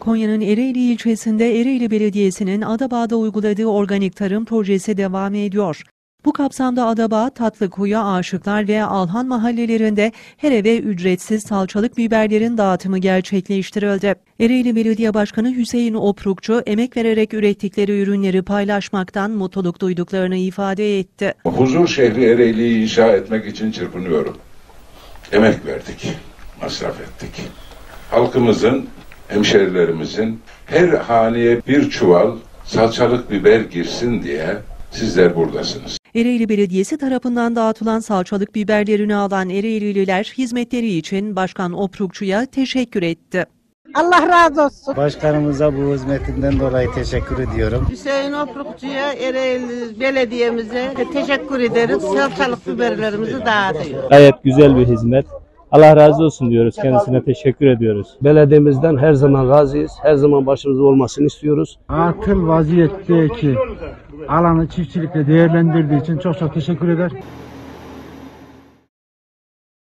Konya'nın Ereğli ilçesinde Ereğli Belediyesi'nin Adabağ'da uyguladığı organik tarım projesi devam ediyor. Bu kapsamda Adabağ, Tatlıkuyu, Aşıklar ve Alhan mahallelerinde her eve ücretsiz salçalık biberlerin dağıtımı gerçekleştirildi. Ereğli Belediye Başkanı Hüseyin Oprukçu, emek vererek ürettikleri ürünleri paylaşmaktan mutluluk duyduklarını ifade etti. Huzur şehri Ereğli'yi inşa etmek için çırpınıyorum. Emek verdik, masraf ettik. Halkımızın, hemşerilerimizin her haneye bir çuval salçalık biber girsin diye sizler buradasınız. Ereğli Belediyesi tarafından dağıtılan salçalık biberlerini alan Ereğlililer hizmetleri için Başkan Oprukçu'ya teşekkür etti. Allah razı olsun. Başkanımıza bu hizmetinden dolayı teşekkür ediyorum. Hüseyin Oprukçu'ya, Ereğli Belediye'mize teşekkür ederiz. Salçalık biberlerimizi dağıtıyor. Gayet güzel bir hizmet. Allah razı olsun diyoruz. Kendisine teşekkür ediyoruz. Belediyemizden her zaman razıyız. Her zaman başımızda olmasını istiyoruz. Atıl vaziyetteki alanı çiftçilikle değerlendirdiği için çok teşekkür eder.